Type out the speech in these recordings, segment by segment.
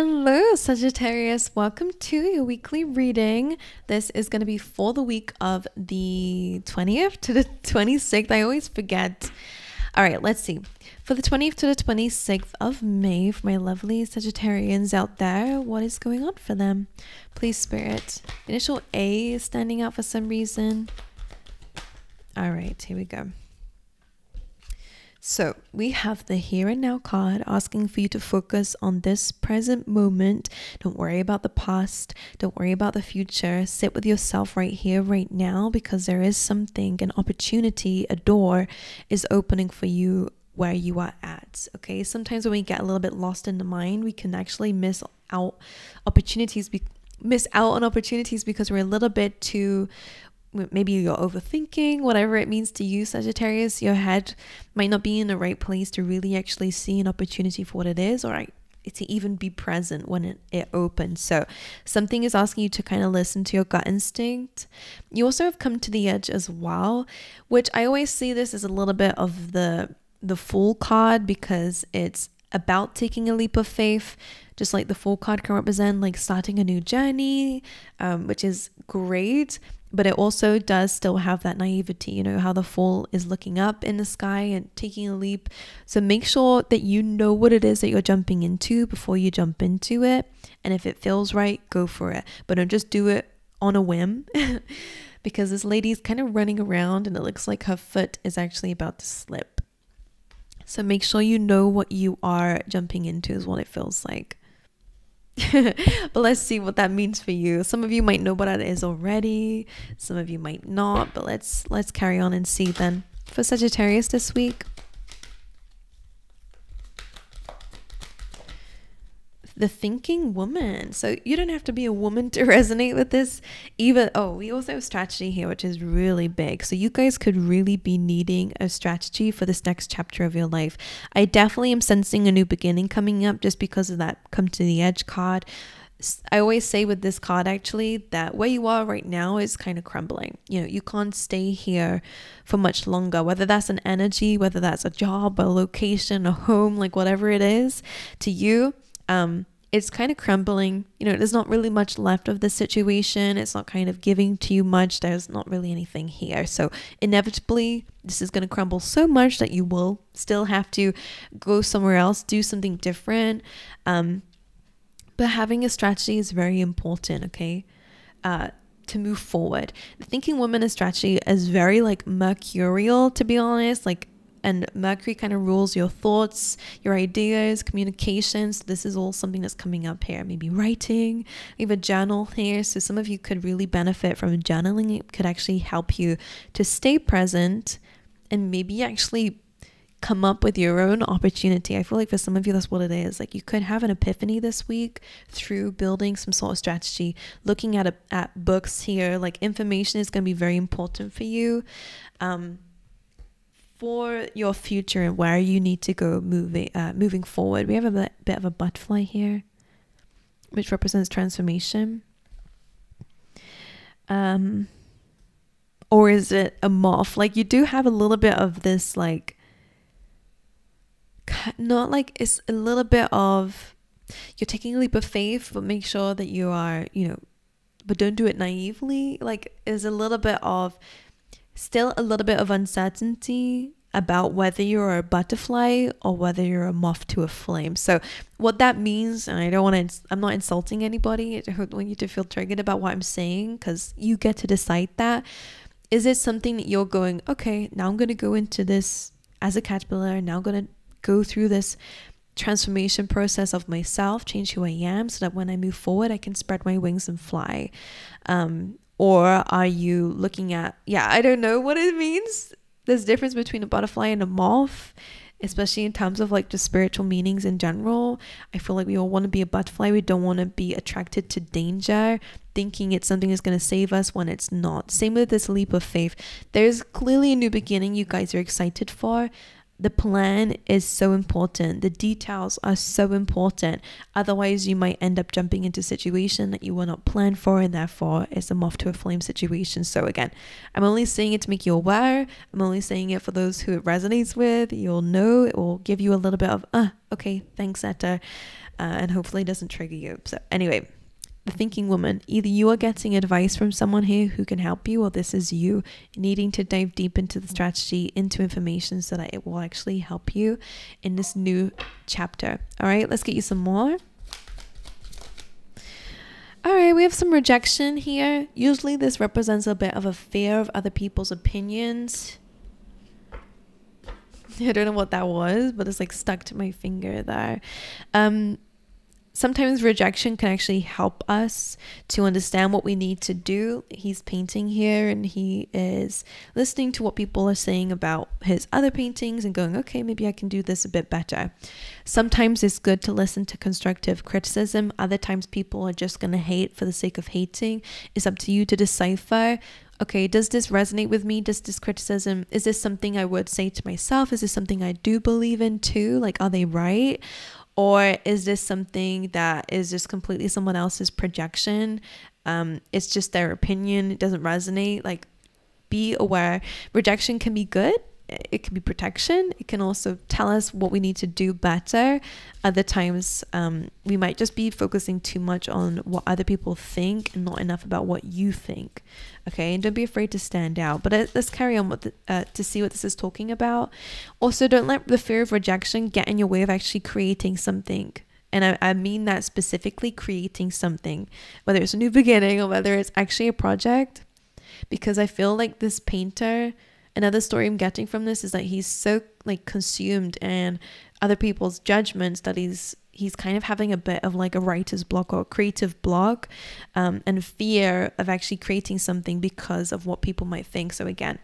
Hello, Sagittarius. Welcome to your weekly reading. This is going to be for the week of the 20th to the 26th. I always forget. All right, let's see. For the 20th to the 26th of May, for my lovely Sagittarians out there, what is going on for them? Please, Spirit. Initial A is standing out for some reason. All right, here we go. So we have the Here and Now card asking for you to focus on this present moment. Don't worry about the past. Don't worry about the future. Sit with yourself right here, right now, because there is something, an opportunity, a door is opening for you where you are at. Okay, sometimes when we get a little bit lost in the mind, we can actually miss out on opportunities because we're a little bit too... Maybe you're overthinking, whatever it means to you, Sagittarius. Your head might not be in the right place to really actually see an opportunity for what it is, or to even be present when it opens. So something is asking you to kind of listen to your gut instinct. You also have come to the edge as well, which I always see this as a little bit of the Fool card, because it's about taking a leap of faith, just like the Fool card can represent, like starting a new journey, which is great. But it also does still have that naivety, you know, how the Fool is looking up in the sky and taking a leap. So make sure that you know what it is that you're jumping into before you jump into it. And if it feels right, go for it. But don't just do it on a whim because this lady is kind of running around and it looks like her foot is actually about to slip. So make sure you know what you are jumping into is what it feels like. But let's see what that means for you. Some of you might know what that is already, some of you might not, but let's carry on and see then for Sagittarius this week. The Thinking Woman. So you don't have to be a woman to resonate with this either. Oh, we also have strategy here, which is really big. So you guys could really be needing a strategy for this next chapter of your life. I definitely am sensing a new beginning coming up just because of that Come to the Edge card. I always say with this card actually that where you are right now is kind of crumbling. You know, you can't stay here for much longer, whether that's an energy, whether that's a job, a location, a home, like whatever it is to you. It's kind of crumbling, you know, there's not really much left of the situation. It's not kind of giving to you much. There's not really anything here. So inevitably, this is going to crumble so much that you will still have to go somewhere else, do something different. But having a strategy is very important, okay? To move forward. The Thinking Woman and strategy is very like mercurial, to be honest, like, and Mercury kind of rules your thoughts, your ideas, communications. This is all something that's coming up here. Maybe writing. We have a journal here. So some of you could really benefit from journaling. It could actually help you to stay present and maybe actually come up with your own opportunity. I feel like for some of you, that's what it is. Like you could have an epiphany this week through building some sort of strategy, looking at books here. Like information is going to be very important for you. For your future and where you need to go moving forward. We have a bit of a butterfly here, which represents transformation. Or is it a moth? Like you do have a little bit of this, like, not like, it's a little bit of, you're taking a leap of faith, but make sure that you are, you know, but don't do it naively. Like there's a little bit of, still a little bit of uncertainty about whether you're a butterfly or whether you're a moth to a flame. So what that means, and I'm not insulting anybody. I don't want you to feel triggered about what I'm saying, because you get to decide that. Is it something that you're going, okay, now I'm going to go into this as a caterpillar, now I'm going to go through this transformation process of myself, change who I am so that when I move forward, I can spread my wings and fly. Or are you looking at, yeah, I don't know what it means. There's a difference between a butterfly and a moth, especially in terms of like the spiritual meanings in general. I feel like we all want to be a butterfly. We don't want to be attracted to danger, thinking it's something that's going to save us when it's not. Same with this leap of faith. There's clearly a new beginning you guys are excited for. The plan is so important. The details are so important. Otherwise, you might end up jumping into a situation that you were not planned for, and therefore it's a moth to a flame situation. So again, I'm only saying it to make you aware. I'm only saying it for those who it resonates with. You'll know, it will give you a little bit of, okay, thanks, Etta, and hopefully it doesn't trigger you. So anyway, the thinking woman, either you are getting advice from someone here who can help you, or this is you needing to dive deep into the strategy, into information, so that it will actually help you in this new chapter. All right, let's get you some more. All right, we have some rejection here. Usually this represents a bit of a fear of other people's opinions. I don't know what that was, but it's like stuck to my finger there. Sometimes rejection can actually help us to understand what we need to do. He's painting here and he is listening to what people are saying about his other paintings and going, okay, maybe I can do this a bit better. Sometimes it's good to listen to constructive criticism. Other times people are just going to hate for the sake of hating. It's up to you to decipher. Okay, does this resonate with me? Does this criticism, is this something I would say to myself? Is this something I do believe in too? Like, are they right? Or is this something that is just completely someone else's projection? It's just their opinion. It doesn't resonate. Like, be aware. Rejection can be good. It can be protection. It can also tell us what we need to do better. Other times, we might just be focusing too much on what other people think and not enough about what you think. Okay, and don't be afraid to stand out. But let's carry on with to see what this is talking about. Also, don't let the fear of rejection get in your way of actually creating something. And I mean that specifically, creating something, whether it's a new beginning or whether it's actually a project. Because I feel like this painter, another story I'm getting from this is that he's so like consumed in other people's judgments that he's kind of having a bit of like a writer's block or a creative block, and fear of actually creating something because of what people might think. So again,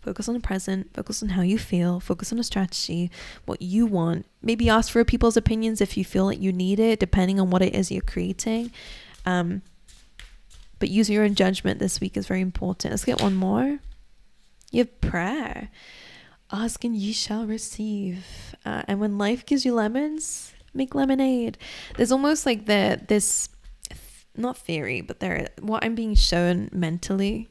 focus on the present, focus on how you feel, focus on a strategy, what you want. Maybe ask for people's opinions if you feel like you need it, depending on what it is you're creating. But use your own judgment this week is very important. Let's get one more. You have prayer. Ask and ye shall receive. And when life gives you lemons, make lemonade. There's almost like this, not theory, but what I'm being shown mentally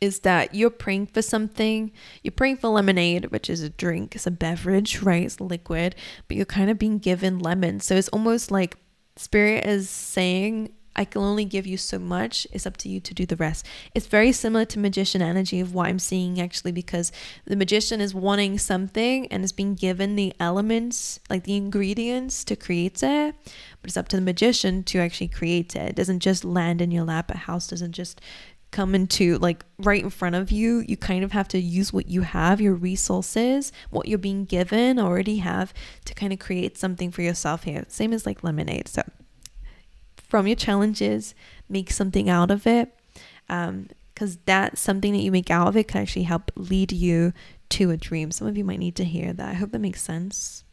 is that you're praying for something. You're praying for lemonade, which is a drink. It's a beverage, right? It's liquid. But you're kind of being given lemons. So it's almost like Spirit is saying, I can only give you so much. It's up to you to do the rest. It's very similar to magician energy of what I'm seeing actually, because the magician is wanting something and is being given the elements, like the ingredients to create it, but it's up to the magician to actually create it. It doesn't just land in your lap. A house doesn't just come into like right in front of you. You kind of have to use what you have, your resources, what you're being given, already have, to kind of create something for yourself here. Same as like lemonade. So from your challenges, make something out of it, because that something that you make out of it can actually help lead you to a dream. Some of you might need to hear that. I hope that makes sense.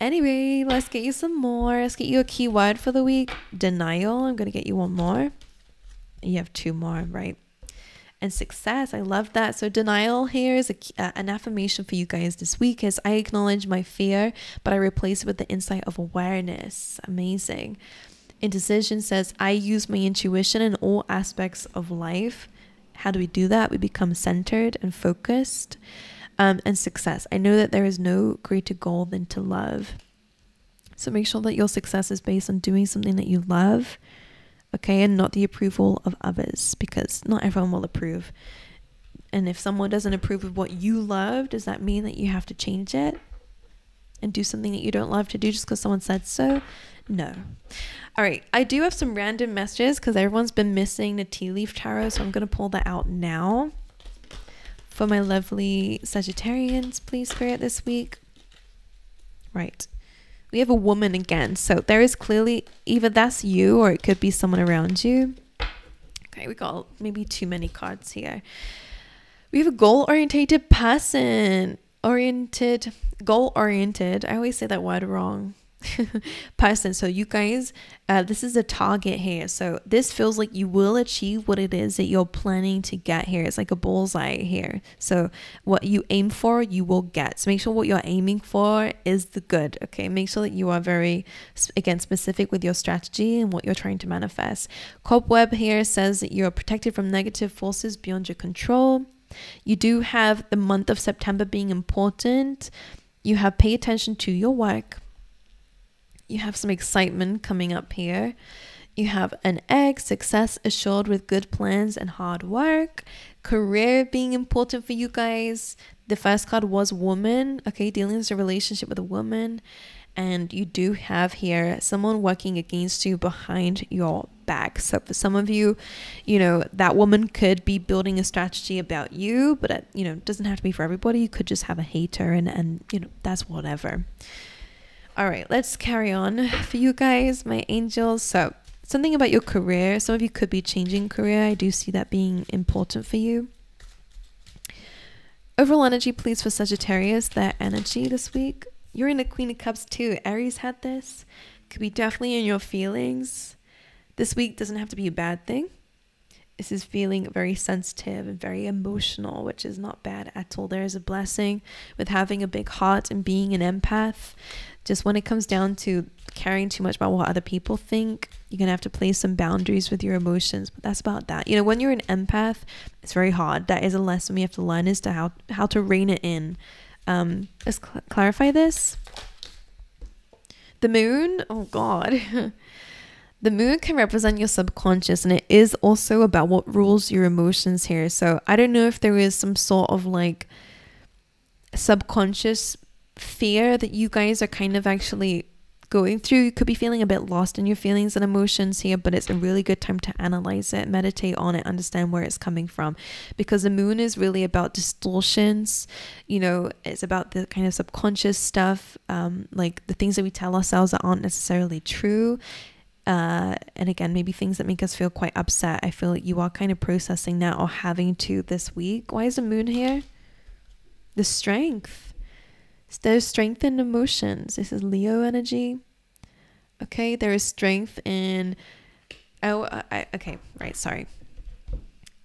Anyway, let's get you some more. Let's get you a keyword for the week. Denial. I'm going to get you one more. You have two more, right? And success. I love that. So denial here is an affirmation for you guys this week, is I acknowledge my fear, but I replace it with the insight of awareness. Amazing. Indecision says I use my intuition in all aspects of life. How do we do that? We become centered and focused. And success. I know that there is no greater goal than to love. So make sure that your success is based on doing something that you love. Okay, and not the approval of others, because not everyone will approve. And if someone doesn't approve of what you love, does that mean that you have to change it and do something that you don't love to do just because someone said so? No. All right, I do have some random messages because everyone's been missing the tea leaf tarot, so I'm going to pull that out now for my lovely Sagittarians, please, Spirit, this week. Right. We have a woman again, so there is clearly either that's you or it could be someone around you. Okay, we got maybe too many cards here. We have a goal-oriented person. Goal-oriented. I always say that word wrong. person. So you guys, this is a target here. So this feels like you will achieve what it is that you're planning to get here. It's like a bullseye here. So what you aim for, you will get. So make sure what you're aiming for is the good. Okay, make sure that you are very, again, specific with your strategy and what you're trying to manifest. Cobweb here says that you're protected from negative forces beyond your control. You do have the month of September being important. You have pay attention to your work. You have some excitement coming up here. You have an egg, success assured with good plans and hard work. Career being important for you guys. The first card was woman, okay, dealing with a relationship with a woman. And you do have here someone working against you behind your back. So for some of you, you know, that woman could be building a strategy about you, but it, you know, doesn't have to be for everybody. You could just have a hater and you know, that's whatever. All right, let's carry on for you guys, my angels. So something about your career. Some of you could be changing career. I do see that being important for you. Overall energy, please, for Sagittarius, their energy this week. You're in the Queen of Cups too. Aries had this. Could be definitely in your feelings. This week doesn't have to be a bad thing. This is feeling very sensitive and very emotional, which is not bad at all. There is a blessing with having a big heart and being an empath. Just when it comes down to caring too much about what other people think, you're going to have to place some boundaries with your emotions. But that's about that. You know, when you're an empath, it's very hard. That is a lesson we have to learn as to how to rein it in. Let's clarify this. The moon, oh God. The moon can represent your subconscious, and it is also about what rules your emotions here. So I don't know if there is some sort of like subconscious fear that you guys are kind of actually going through. You could be feeling a bit lost in your feelings and emotions here, but it's a really good time to analyze it, meditate on it, understand where it's coming from, because the moon is really about distortions. You know, it's about the kind of subconscious stuff, like the things that we tell ourselves that aren't necessarily true. And again, maybe things that make us feel quite upset. I feel like you are kind of processing that or having to this week. Why is the moon here? The strength. There is strength in emotions. This is Leo energy. Okay, there is strength in... Oh, okay, right, sorry.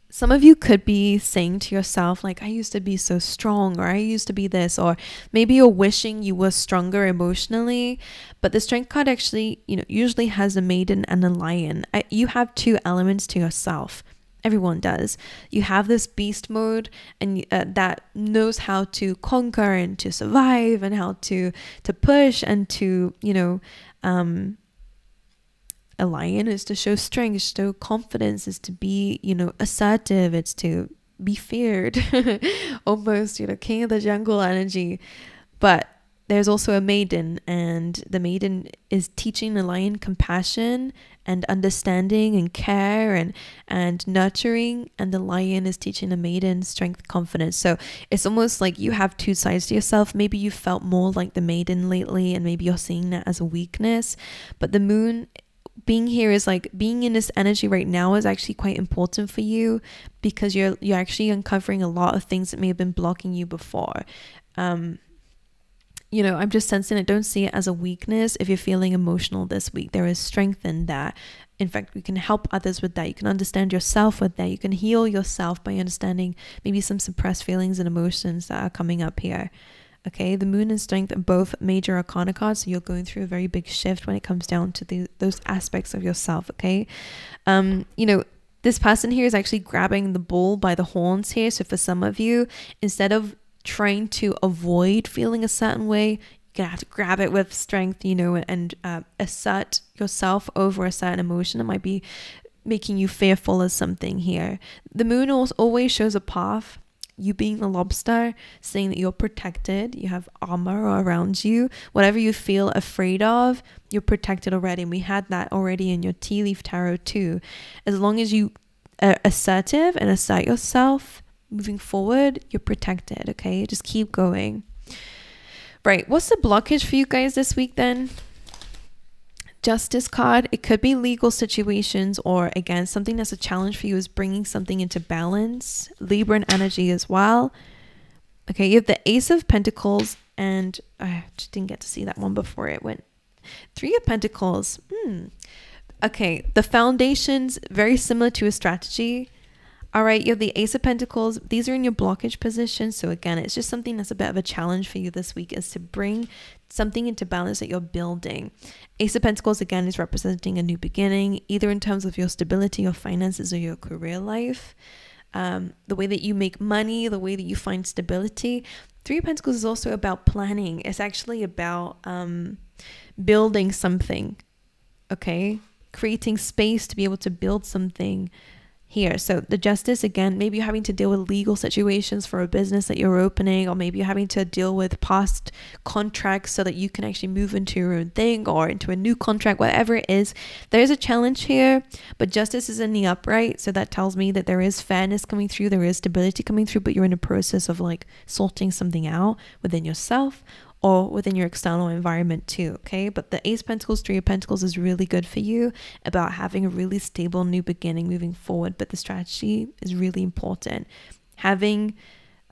Some of you could be saying to yourself, like, I used to be so strong, or I used to be this, or maybe you're wishing you were stronger emotionally. But the strength card actually, you know, usually has a maiden and a lion. You have two elements to yourself. Everyone does. You have this beast mode, and that knows how to conquer and to survive and how to push and to, you know, a lion is to show strength, is to show confidence, is to be, you know, assertive, it's to be feared, almost, you know, king of the jungle energy. But there's also a maiden, and the maiden is teaching the lion compassion and understanding and care and nurturing, and the lion is teaching the maiden strength, confidence. So it's almost like you have two sides to yourself. Maybe you felt more like the maiden lately, and maybe you're seeing that as a weakness, but the moon being here is like being in this energy right now is actually quite important for you, because you're actually uncovering a lot of things that may have been blocking you before. You know, I'm just sensing it. Don't see it as a weakness. If you're feeling emotional this week, there is strength in that. In fact, you can help others with that. You can understand yourself with that. You can heal yourself by understanding maybe some suppressed feelings and emotions that are coming up here. Okay, the moon and strength are both major arcana cards, so you're going through a very big shift when it comes down to those aspects of yourself, okay? You know, this person here is actually grabbing the bull by the horns here, so for some of you, instead of trying to avoid feeling a certain way, you're gonna have to grab it with strength, you know, and assert yourself over a certain emotion. It might be making you fearful of something here. The moon always shows a path. You being the lobster, saying that you're protected, you have armor around you, whatever you feel afraid of, you're protected already. And we had that already in your tea leaf tarot too. As long as you are assertive and assert yourself moving forward, you're protected. Okay, just keep going. Right, what's the blockage for you guys this week then? Justice card. It could be legal situations, or again, something that's a challenge for you is bringing something into balance. Libra energy as well. Okay, you have the Ace of Pentacles, and I just didn't get to see that one before it went Three of Pentacles. Okay, the foundations, very similar to a strategy. All right, you have the Ace of Pentacles. These are in your blockage position. So again, it's just something that's a bit of a challenge for you this week, is to bring something into balance that you're building. Ace of Pentacles, again, is representing a new beginning, either in terms of your stability, your finances, or your career life. The way that you make money, the way that you find stability. Three of Pentacles is also about planning. It's actually about building something, okay? Creating space to be able to build something here. So the Justice, again, maybe you're having to deal with legal situations for a business that you're opening, or maybe you're having to deal with past contracts so that you can actually move into your own thing or into a new contract, whatever it is. There is a challenge here, but Justice is in the upright. So that tells me that there is fairness coming through, there is stability coming through, but you're in a process of like sorting something out within yourself or within your external environment too, okay? But the Ace of Pentacles, Three of Pentacles is really good for you about having a really stable new beginning moving forward, but the strategy is really important. Having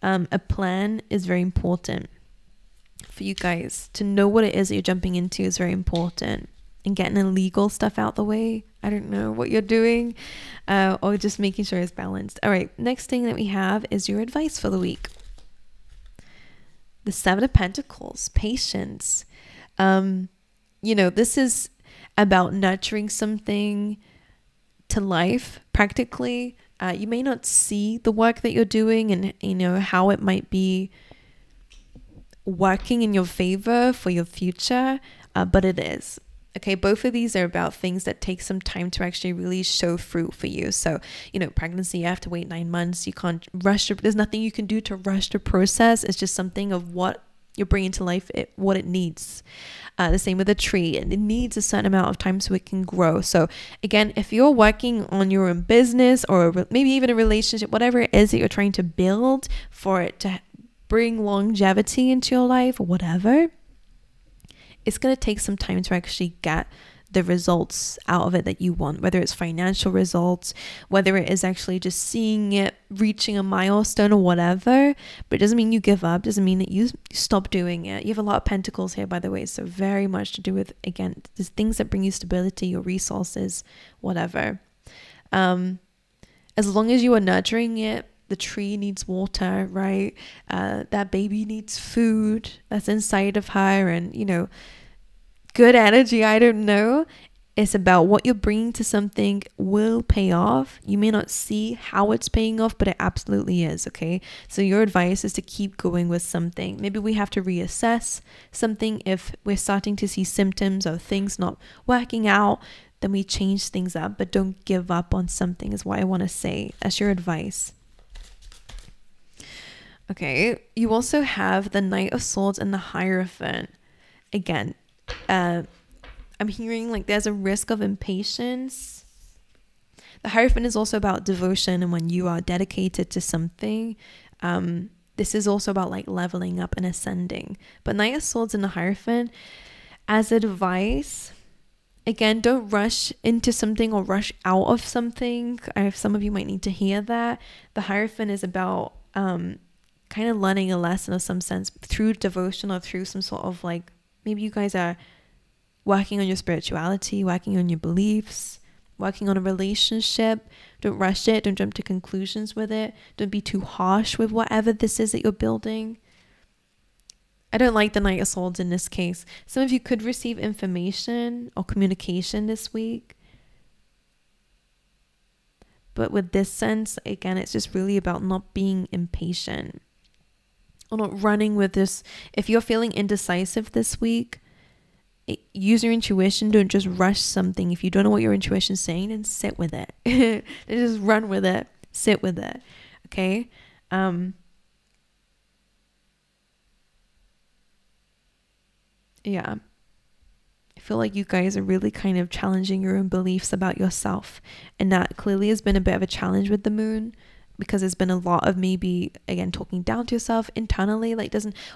a plan is very important for you guys. To know what it is that you're jumping into is very important. And getting illegal stuff out the way, I don't know what you're doing, or just making sure it's balanced. All right, next thing that we have is your advice for the week. The Seven of Pentacles, patience. You know, this is about nurturing something to life practically. You may not see the work that you're doing and, you know, how it might be working in your favor for your future, but it is. Okay, both of these are about things that take some time to actually really show fruit for you. So, you know, pregnancy, you have to wait 9 months. You can't rush. There's nothing you can do to rush the process. It's just something of what you're bringing to life, what it needs. The same with a tree. It needs a certain amount of time so it can grow. So again, if you're working on your own business or maybe even a relationship, whatever it is that you're trying to build for it to bring longevity into your life or whatever, it's going to take some time to actually get the results out of it that you want, whether it's financial results, whether it is actually just seeing it, reaching a milestone or whatever. But it doesn't mean you give up, doesn't mean that you stop doing it. You have a lot of pentacles here, by the way, so very much to do with, again, the things that bring you stability, your resources, whatever. As long as you are nurturing it, the tree needs water, right? That baby needs food that's inside of her and, you know, good energy, I don't know. It's about what you're bringing to something will pay off. You may not see how it's paying off, but it absolutely is, okay? So your advice is to keep going with something. Maybe we have to reassess something. If we're starting to see symptoms of things not working out, then we change things up, but don't give up on something is what I want to say. That's your advice. Okay, you also have the Knight of Swords and the Hierophant. Again, I'm hearing like there's a risk of impatience. The Hierophant is also about devotion, and when you are dedicated to something, this is also about like leveling up and ascending. But Knight of Swords and the Hierophant, as advice, again, don't rush into something or rush out of something. Some of you might need to hear that. The Hierophant is about... kind of learning a lesson of some sense through devotion or through some sort of like, maybe you guys are working on your spirituality, working on your beliefs, working on a relationship. Don't rush it. Don't jump to conclusions with it. Don't be too harsh with whatever this is that you're building. I don't like the Knight of Swords in this case. Some of you could receive information or communication this week. But with this sense, again, it's just really about not being impatient. Or not running with this. If you're feeling indecisive this week, use your intuition. Don't just rush something. If you don't know what your intuition is saying, then sit with it. Just run with it. Sit with it. Okay? Yeah. I feel like you guys are really kind of challenging your own beliefs about yourself. And that clearly has been a bit of a challenge with the moon, because there's been a lot of maybe, again, talking down to yourself internally, like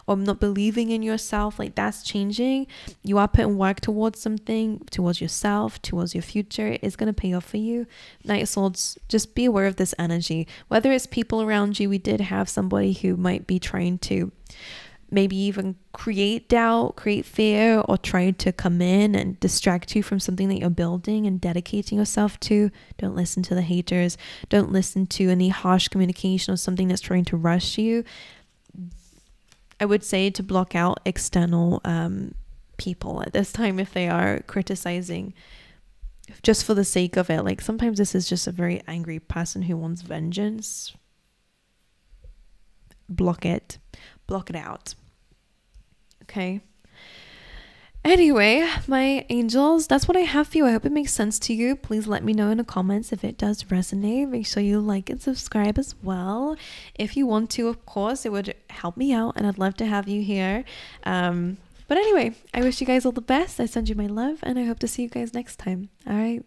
or not believing in yourself, like that's changing. You are putting work towards something, towards yourself, towards your future. It is going to pay off for you. Knight of Swords, just be aware of this energy. Whether it's people around you, we did have somebody who might be trying to maybe even create doubt, create fear, or try to come in and distract you from something that you're building and dedicating yourself to. Don't listen to the haters. Don't listen to any harsh communication or something that's trying to rush you. I would say to block out external people at this time if they are criticizing just for the sake of it. Like, sometimes this is just a very angry person who wants vengeance. Block it. Block it out. Okay. Anyway, my angels, that's what I have for you. I hope it makes sense to you. Please let me know in the comments if it does resonate. Make sure you like and subscribe as well. If you want to, of course, it would help me out, and I'd love to have you here. But anyway, I wish you guys all the best. I send you my love, and I hope to see you guys next time. All right.